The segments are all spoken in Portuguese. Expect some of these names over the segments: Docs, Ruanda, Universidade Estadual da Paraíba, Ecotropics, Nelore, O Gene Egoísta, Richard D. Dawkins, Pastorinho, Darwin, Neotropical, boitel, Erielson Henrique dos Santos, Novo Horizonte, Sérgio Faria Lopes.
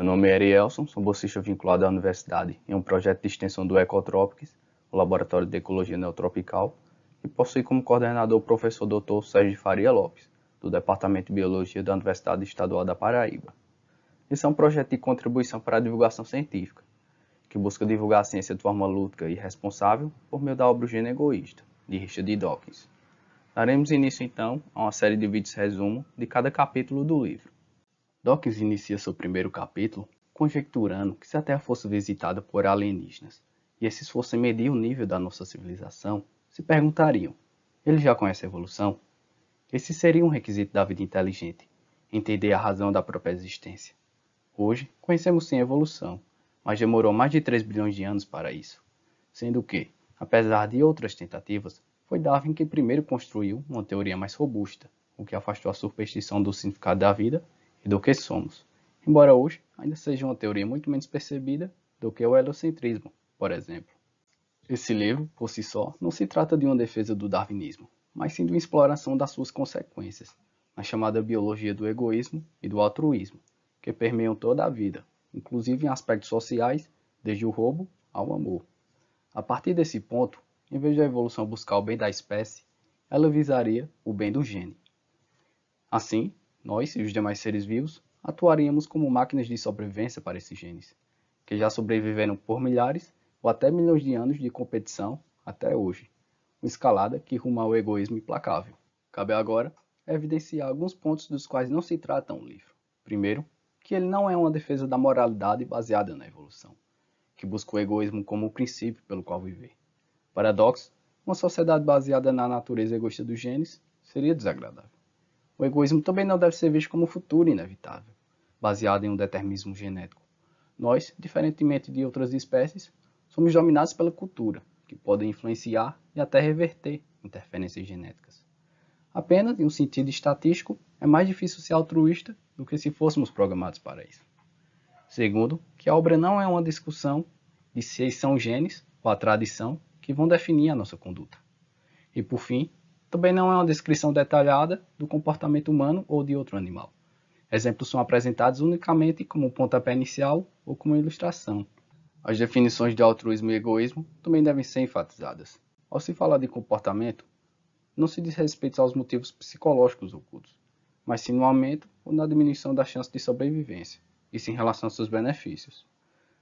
Meu nome é Erielson, sou bolsista vinculado à universidade em um projeto de extensão do Ecotropics, o Laboratório de Ecologia Neotropical, e possui como coordenador o professor Dr. Sérgio Faria Lopes, do Departamento de Biologia da Universidade Estadual da Paraíba. Esse é um projeto de contribuição para a divulgação científica, que busca divulgar a ciência de forma lúdica e responsável por meio da obra O Gene Egoísta, de Richard D. Dawkins. Daremos início, então, a uma série de vídeos resumo de cada capítulo do livro. Dawkins inicia seu primeiro capítulo conjecturando que se a Terra fosse visitada por alienígenas e esses fossem medir o nível da nossa civilização, se perguntariam, ele já conhece a evolução? Esse seria um requisito da vida inteligente, entender a razão da própria existência. Hoje, conhecemos sim a evolução, mas demorou mais de 3 bilhões de anos para isso. Sendo que, apesar de outras tentativas, foi Darwin quem primeiro construiu uma teoria mais robusta, o que afastou a superstição do significado da vida e do que somos, embora hoje ainda seja uma teoria muito menos percebida do que o heliocentrismo, por exemplo. Esse livro, por si só, não se trata de uma defesa do darwinismo, mas sim de uma exploração das suas consequências, na chamada biologia do egoísmo e do altruísmo, que permeiam toda a vida, inclusive em aspectos sociais, desde o roubo ao amor. A partir desse ponto, em vez da evolução buscar o bem da espécie, ela visaria o bem do gene. Assim, nós e os demais seres vivos atuaríamos como máquinas de sobrevivência para esses genes, que já sobreviveram por milhares ou até milhões de anos de competição até hoje, uma escalada que ruma ao egoísmo implacável. Cabe agora evidenciar alguns pontos dos quais não se trata um livro. Primeiro, que ele não é uma defesa da moralidade baseada na evolução, que busca o egoísmo como o princípio pelo qual viver. Paradoxo, uma sociedade baseada na natureza egoísta dos genes seria desagradável. O egoísmo também não deve ser visto como um futuro inevitável, baseado em um determinismo genético. Nós, diferentemente de outras espécies, somos dominados pela cultura, que podem influenciar e até reverter interferências genéticas. Apenas em um sentido estatístico, é mais difícil ser altruísta do que se fôssemos programados para isso. Segundo, que a obra não é uma discussão de se são genes ou a tradição que vão definir a nossa conduta. E por fim, também não é uma descrição detalhada do comportamento humano ou de outro animal. Exemplos são apresentados unicamente como pontapé inicial ou como ilustração. As definições de altruísmo e egoísmo também devem ser enfatizadas. Ao se falar de comportamento, não se diz respeito aos motivos psicológicos ocultos, mas sim no aumento ou na diminuição da chance de sobrevivência, isso em relação aos seus benefícios.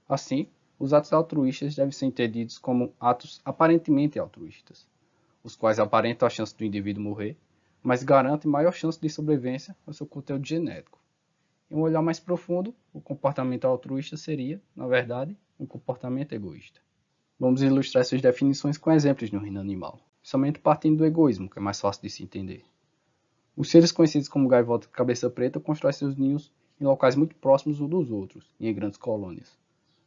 Assim, os atos altruístas devem ser entendidos como atos aparentemente altruístas, os quais aparentam a chance do indivíduo morrer, mas garantem maior chance de sobrevivência ao seu conteúdo genético. Em um olhar mais profundo, o comportamento altruísta seria, na verdade, um comportamento egoísta. Vamos ilustrar essas definições com exemplos no reino animal, somente partindo do egoísmo, que é mais fácil de se entender. Os seres conhecidos como gaivota de cabeça preta constroem seus ninhos em locais muito próximos uns dos outros, e em grandes colônias.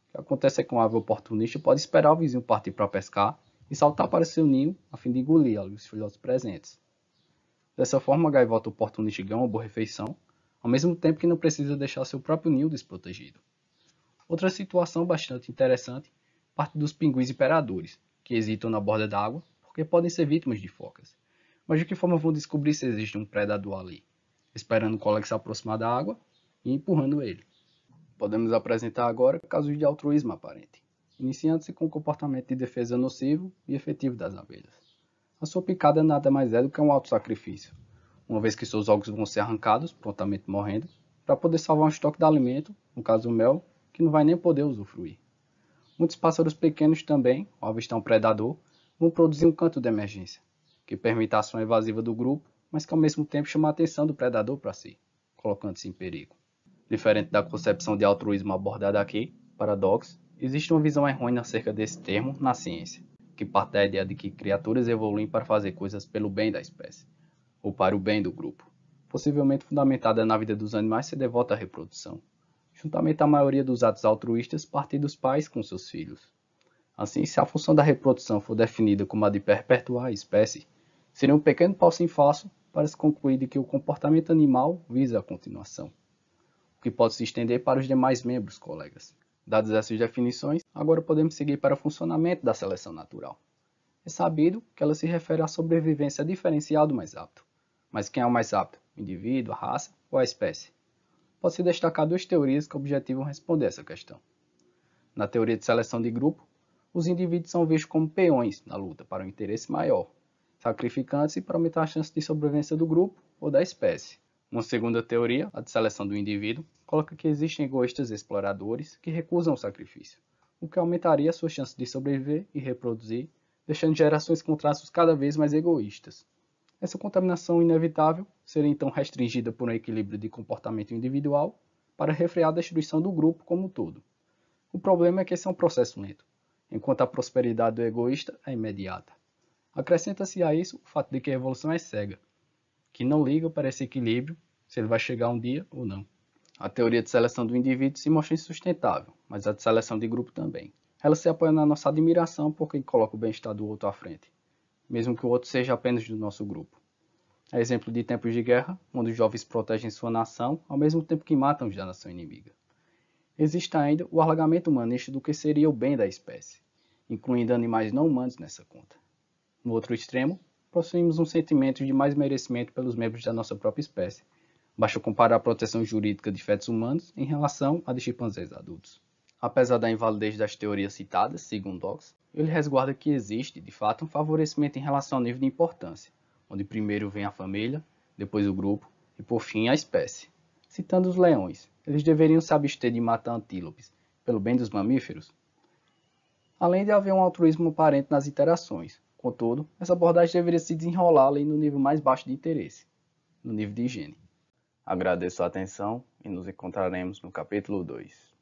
O que acontece é que um ave oportunista pode esperar o vizinho partir para pescar, e saltar para seu ninho a fim de engolir os filhotes presentes. Dessa forma, a gaivota oportunista ganha uma boa refeição, ao mesmo tempo que não precisa deixar seu próprio ninho desprotegido. Outra situação bastante interessante parte dos pinguins imperadores, que hesitam na borda d'água porque podem ser vítimas de focas. Mas de que forma vão descobrir se existe um predador ali? Esperando o colega se aproximar da água e empurrando ele. Podemos apresentar agora casos de altruísmo aparente, iniciando-se com o comportamento de defesa nocivo e efetivo das abelhas. A sua picada nada mais é do que um autossacrifício, uma vez que seus ovos vão ser arrancados, prontamente morrendo, para poder salvar um estoque de alimento, no caso o mel, que não vai nem poder usufruir. Muitos pássaros pequenos também, ao avistar um predador, vão produzir um canto de emergência, que permite a ação evasiva do grupo, mas que ao mesmo tempo chama a atenção do predador para si, colocando-se em perigo. Diferente da concepção de altruísmo abordada aqui, paradoxo, existe uma visão errônea acerca desse termo na ciência, que parte da ideia de que criaturas evoluem para fazer coisas pelo bem da espécie, ou para o bem do grupo, possivelmente fundamentada na vida dos animais se devota à reprodução, juntamente à maioria dos atos altruístas partem dos pais com seus filhos. Assim, se a função da reprodução for definida como a de perpetuar a espécie, seria um pequeno passo em falso para se concluir de que o comportamento animal visa a continuação, o que pode se estender para os demais membros colegas. Dadas essas definições, agora podemos seguir para o funcionamento da seleção natural. É sabido que ela se refere à sobrevivência diferencial do mais apto. Mas quem é o mais apto? O indivíduo, a raça ou a espécie? pode-se destacar duas teorias que objetivam responder essa questão. Na teoria de seleção de grupo, os indivíduos são vistos como peões na luta para um interesse maior, sacrificando-se para aumentar a chance de sobrevivência do grupo ou da espécie. Uma segunda teoria, a de seleção do indivíduo, coloca que existem egoístas exploradores que recusam o sacrifício, o que aumentaria a sua chance de sobreviver e reproduzir, deixando gerações com traços cada vez mais egoístas. Essa contaminação inevitável seria então restringida por um equilíbrio de comportamento individual para refrear a destruição do grupo como um todo. O problema é que esse é um processo lento, enquanto a prosperidade do egoísta é imediata. Acrescenta-se a isso o fato de que a evolução é cega, que não liga para esse equilíbrio, se ele vai chegar um dia ou não. A teoria de seleção do indivíduo se mostra insustentável, mas a de seleção de grupo também. Ela se apoia na nossa admiração por quem coloca o bem-estar do outro à frente, mesmo que o outro seja apenas do nosso grupo. É exemplo de tempos de guerra, onde os jovens protegem sua nação, ao mesmo tempo que matam os da nação inimiga. Existe ainda o alargamento humanista do que seria o bem da espécie, incluindo animais não humanos nessa conta. No outro extremo, possuímos um sentimento de mais merecimento pelos membros da nossa própria espécie. Basta comparar a proteção jurídica de fetos humanos em relação à de chimpanzés adultos. Apesar da invalidez das teorias citadas, segundo Docs, ele resguarda que existe, de fato, um favorecimento em relação ao nível de importância, onde primeiro vem a família, depois o grupo e, por fim, a espécie. Citando os leões, eles deveriam se abster de matar antílopes, pelo bem dos mamíferos. Além de haver um altruísmo aparente nas interações, contudo, essa abordagem deveria se desenrolar além do nível mais baixo de interesse, no nível de higiene. Agradeço a atenção e nos encontraremos no capítulo 2.